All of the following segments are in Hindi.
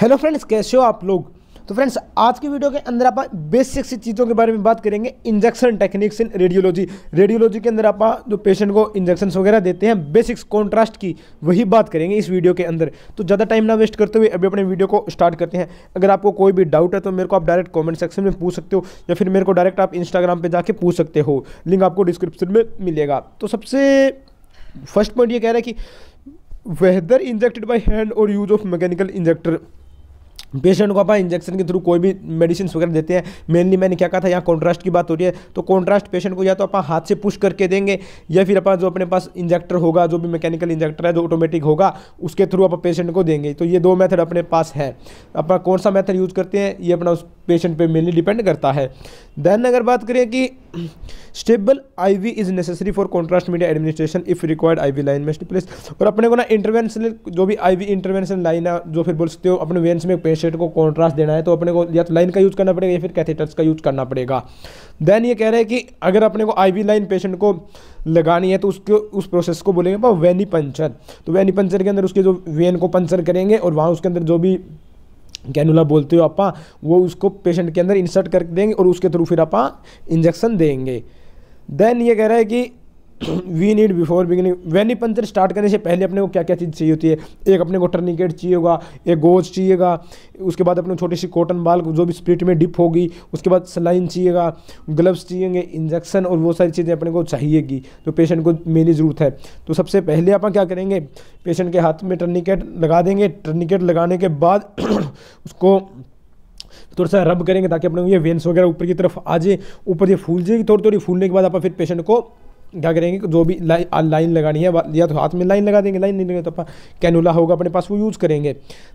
हेलो फ्रेंड्स, कैसे हो आप लोग। तो फ्रेंड्स, आज की वीडियो के अंदर आप बेसिक सी चीज़ों के बारे में बात करेंगे। Injection techniques in radiology, radiology के अंदर आप जो पेशेंट को इंजेक्शंस वगैरह देते हैं, बेसिक्स कॉन्ट्रास्ट की वही बात करेंगे इस वीडियो के अंदर। तो ज़्यादा टाइम ना वेस्ट करते हुए अभी अपने वीडियो को स्टार्ट करते हैं। अगर आपको कोई भी डाउट है तो मेरे को आप डायरेक्ट कॉमेंट सेक्शन में पूछ सकते हो, या फिर मेरे को डायरेक्ट आप इंस्टाग्राम पर जाके पूछ सकते हो, लिंक आपको डिस्क्रिप्शन में मिलेगा। तो सबसे फर्स्ट पॉइंट ये कह रहा है कि वेदर इंजेक्टेड बाय हैंड और use of mechanical injector. Patient को आप इंजेक्शन के थ्रू कोई भी मेडिसिन वगैरह देते हैं। मेनली मैंने क्या कहा था, यहाँ कॉन्ट्रास्ट की बात हो रही है। तो कॉन्ट्रास्ट पेशेंट को या तो आप हाथ से पुश करके देंगे, या फिर अपना जो अपने पास इंजेक्टर होगा, जो भी मैकेनिकल इंजेक्टर है जो ऑटोमेटिक होगा, उसके थ्रू आप पेशेंट को देंगे। तो ये दो मेथड अपने पास है। अपना कौन सा मेथड यूज़ करते हैं ये अपना उस पेशेंट पर मेनली डिपेंड करता है। देन अगर बात करें कि stable IV is necessary for contrast media administration if required IV line में प्लेस। और अपने को ना इंटरवेंशनल, जो भी IV इंटरवेंशन लाइन है, जो फिर बोल सकते हो अपने वेंस में पेशेंट को कॉन्ट्रास्ट देना है, तो अपने को या तो लाइन का यूज़ करना पड़ेगा या फिर कैथेटर्स का यूज़ करना पड़ेगा। देन ये कह रहा है कि अगर अपने को IV लाइन पेशेंट को लगानी है तो उसके उस प्रोसेस को बोलेंगे पर वेनीपंचर। तो वेनीपंचर के अंदर उसके जो वेन को पंचर करेंगे और वहाँ उसके अंदर जो भी कैनुला बोलते हो आपा, वो उसको पेशेंट के अंदर इंसर्ट कर देंगे और उसके थ्रू फिर आपा इंजेक्शन देंगे। देन ये कह रहा है कि we need before beginning, venipuncture start करने से पहले अपने को क्या क्या चीज़ चाहिए होती है। एक अपने को टर्निकेट चाहिए होगा, एक गोज चाहिएगा, उसके बाद अपने छोटी सी कॉटन बाल जो भी स्प्रिट में डिप होगी, उसके बाद सलाइन चाहिएगा, ग्लव्स चाहिएंगे, इंजेक्शन और वो सारी चीज़ें अपने को चाहिएगी जो पेशेंट को मेरी ज़रूरत है। तो सबसे पहले आप क्या करेंगे, पेशेंट के हाथ में टर्निकेट लगा देंगे। टर्निकेट लगाने के बाद उसको थोड़ा सा रब करेंगे ताकि अपने को ये वेंस वगैरह ऊपर की तरफ आ जाए। ऊपर ये फूल जाएगी, थोड़ी थोड़ी फूलने के बाद आप फिर पेशेंट को क्या करेंगे, जो भी लाइन लगानी है या तो हाथ में लाइन लगा देंगे, लाइन नहीं लगे तो अपना कैनुला होगा अपने पास वो यूज़ करेंगे।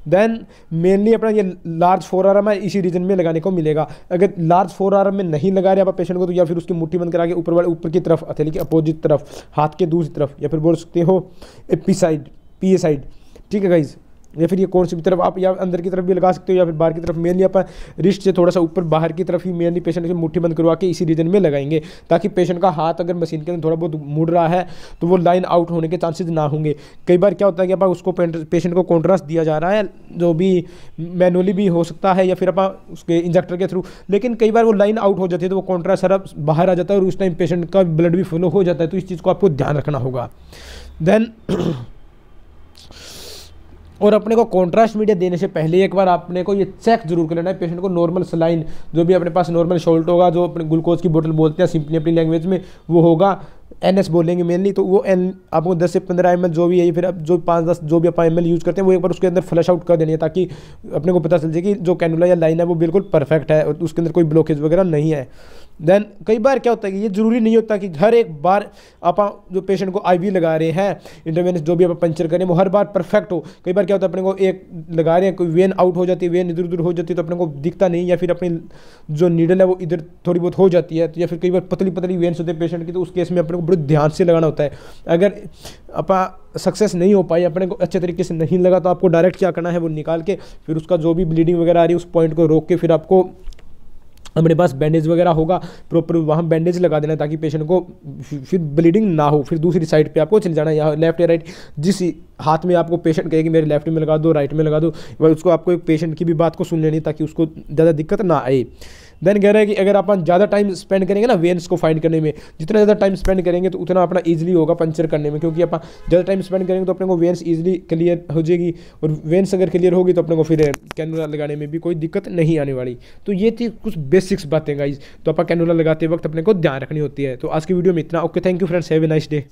देन मेनली अपना ये लार्ज फोरआर्म है, इसी रीजन में लगाने को मिलेगा। अगर लार्ज फोरआर्म में नहीं लगा रहे आप पेशेंट को, तो या फिर उसकी मुट्ठी बंद करा के ऊपर वाले ऊपर की तरफ, हथेली के अपोजिट तरफ, हाथ के दूसरी तरफ, या फिर बोल सकते हो पी साइड, ठीक है गाइज, या फिर ये कौन सी भी तरफ आप, या अंदर की तरफ भी लगा सकते हो या फिर बाहर की तरफ। मेनली आप रिस्ट से थोड़ा सा ऊपर बाहर की तरफ ही मेनली पेशेंट की मुट्ठी बंद करवा के इसी रीजन में लगाएंगे, ताकि पेशेंट का हाथ अगर मशीन के अंदर थोड़ा बहुत मुड़ रहा है तो वो लाइन आउट होने के चांसेस ना होंगे। कई बार क्या होता है कि आप उसको पेशेंट को कॉन्ट्रास्ट दिया जा रहा है, जो भी मैनुअली भी हो सकता है या फिर आप उसके इंजेक्टर के थ्रू, लेकिन कई बार वो लाइन आउट हो जाती है तो वो कॉन्ट्रास्ट सारा बाहर आ जाता है और उस टाइम पेशेंट का ब्लड भी फ्लो हो जाता है। तो इस चीज़ को आपको ध्यान रखना होगा। देन और अपने को कॉन्ट्रास्ट मीडिया देने से पहले एक बार आपने को ये चेक जरूर कर लेना है पेशेंट को। नॉर्मल सलाइन, जो भी अपने पास नॉर्मल शॉल्ट होगा, जो अपने ग्लूकोज की बोतल बोलते हैं सिंपली अपनी लैंग्वेज में, वो होगा NS बोलेंगे मेनली। तो वो N आपको 10 से 15 ml जो भी है, फिर अब जो 5-10 जो भी आप ml यूज़ करते हैं, वो एक बार उसके अंदर फ्लश आउट कर देनी है, ताकि अपने को पता चल जाए कि जो कैनुला या लाइन है वो बिल्कुल परफेक्ट है और उसके अंदर कोई ब्लॉकेज वगैरह नहीं है। देन कई बार क्या होता है कि ये ज़रूरी नहीं होता कि हर एक बार आप जो पेशेंट को IV लगा रहे हैं, इंटरवेंस जो भी आप पंचर करें, वो हर बार परफेक्ट हो। कई बार क्या होता है, अपने को एक लगा रहे हैं, कोई वेन आउट हो जाती है, वेन इधर उधर हो जाती है तो अपने को दिखता नहीं, या फिर अपनी जो नीडल है वो इधर थोड़ी बहुत हो जाती है, या फिर कई बार पतली पतली वेन्स होती है पेशेंट की। तो उस केस में अपने को बड़े ध्यान से लगाना होता है। अगर आप सक्सेस नहीं हो पाई, अपने को अच्छे तरीके से नहीं लगा, तो आपको डायरेक्ट क्या करना है, वो निकाल के फिर उसका जो भी ब्लीडिंग वगैरह आ रही है उस पॉइंट को रोक के फिर आपको अपने पास बैंडेज वगैरह होगा प्रॉपर, वहाँ बैंडेज लगा देना ताकि पेशेंट को फिर ब्लीडिंग ना हो। फिर दूसरी साइड पे आपको चले जाना है, या लेफ्ट या राइट, जिस हाथ में आपको पेशेंट कहे कि मेरे लेफ्ट में लगा दो, राइट में लगा दो, उसको आपको पेशेंट की भी बात को सुन लेनी ताकि उसको ज़्यादा दिक्कत ना आए। देन कह रहा है कि अगर आप ज़्यादा टाइम स्पेंड करेंगे ना वेन्स को फाइंड करने में, जितना ज़्यादा टाइम स्पेंड करेंगे तो उतना अपना ईजिली होगा पंचर करने में, क्योंकि आप ज़्यादा टाइम स्पेंड करेंगे तो अपने को वेन्स ईजिली क्लियर हो जाएगी, और वेन्स अगर क्लियर होगी तो अपने को फिर कैनुला लगाने में भी कोई दिक्कत नहीं आने वाली। तो ये थी कुछ बेसिक्स बातें गाइज, तो आप कैनुला लगाते वक्त अपने को ध्यान रखनी होती है। तो आज की वीडियो में इतना। Okay, thank you friends, have a nice day.